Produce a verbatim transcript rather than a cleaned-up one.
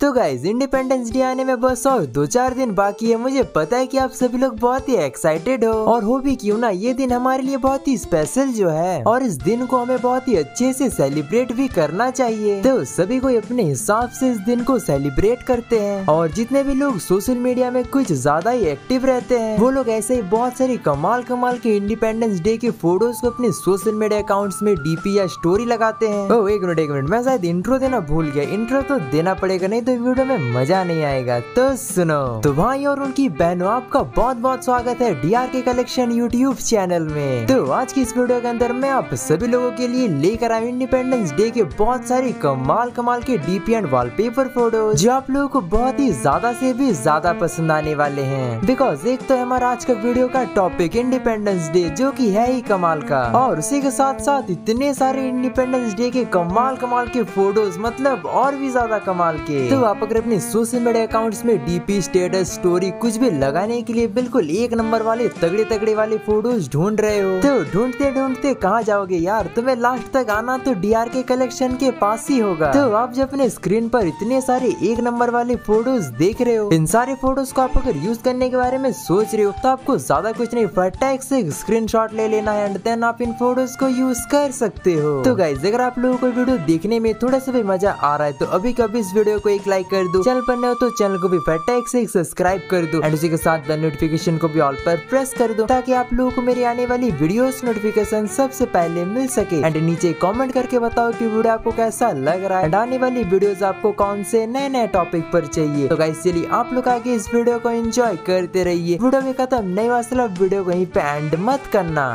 तो guys independence day आने में बस और दो चार दिन बाकी है। मुझे पता है कि आप सभी लोग बहुत ही एक्साइटेड हो और हो भी क्यों ना, ये दिन हमारे लिए बहुत ही स्पेशल जो है और इस दिन को हमें बहुत ही अच्छे से सेलिब्रेट भी करना चाहिए। तो सभी को अपने हिसाब से इस दिन को सेलिब्रेट करते हैं और जितने भी लोग सोशल मीडिया में कुछ ज्यादा ही एक्टिव रहते हैं वो लोग ऐसे ही बहुत सारी कमाल कमाल के इंडिपेंडेंस डे के फोटोज को अपने सोशल मीडिया अकाउंट्स में डीपी या स्टोरी लगाते हैं। ओ एक मिनट एक मिनट, मैं शायद इंट्रो देना भूल गया। इंट्रो तो देना पड़ेगा नहीं तो वीडियो में मजा नहीं आएगा। तो सुनो, तो भाई और उनकी बहनों आपका बहुत बहुत स्वागत है डीआरके कलेक्शन यूट्यूब चैनल में। तो आज की इस वीडियो के अंदर मैं आप सभी लोगों के लिए लेकर आया इंडिपेंडेंस डे के बहुत सारी कमाल कमाल के डीपी एंड वॉलपेपर फोटोज जो आप लोगों को बहुत ही ज्यादा से भी ज्यादा पसंद आने वाले हैं। बिकॉज एक तो हमारा आज का वीडियो का टॉपिक इंडिपेंडेंस डे जो की है ही कमाल का, और उसी के साथ साथ इतने सारे इंडिपेंडेंस डे के कमाल कमाल के फोटोज, मतलब और भी ज्यादा कमाल के। तो आप अगर अपने सोशल मीडिया अकाउंट्स में डीपी, स्टेटस, स्टोरी कुछ भी लगाने के लिए बिल्कुल एक नंबर वाले तगड़े तगड़े वाले फोटोज ढूंढ रहे हो तो ढूंढते ढूंढते कहाँ जाओगे यार, तुम्हें लास्ट तक आना तो डीआरके कलेक्शन के पास ही होगा। तो आप जब अपने स्क्रीन पर इतने सारे एक नंबर वाले फोटोज देख रहे हो, इन सारे फोटोज को आप अगर यूज करने के बारे में सोच रहे हो तो आपको ज्यादा कुछ नहीं, फटाक से स्क्रीनशॉट ले लेना है एंड देन आप इन फोटोज को यूज कर सकते हो। तो गाइस अगर आप लोगों को वीडियो देखने में थोड़ा सा भी मजा आ रहा है तो अभी कभी इस वीडियो को लाइक कर दो, चैनल पर नए हो तो चैनल को भी फटाक से सब्सक्राइब कर दो एंड उसी के साथ बेल नोटिफिकेशन को भी ऑल पर प्रेस कर दो ताकि आप लोगों को मेरी आने वाली वीडियोस नोटिफिकेशन सबसे पहले मिल सके। एंड नीचे कमेंट करके बताओ कि वीडियो आपको कैसा लग रहा है एंड आने वाली वीडियोस आपको कौन से नए नए टॉपिक पर चाहिए। तो गाइस चलिए आप लोग आगे इस वीडियो को एंजॉय करते रहिए। वीडियो में खत्म नहीं, वास्तव वीडियो को यहीं पे एंड मत करना।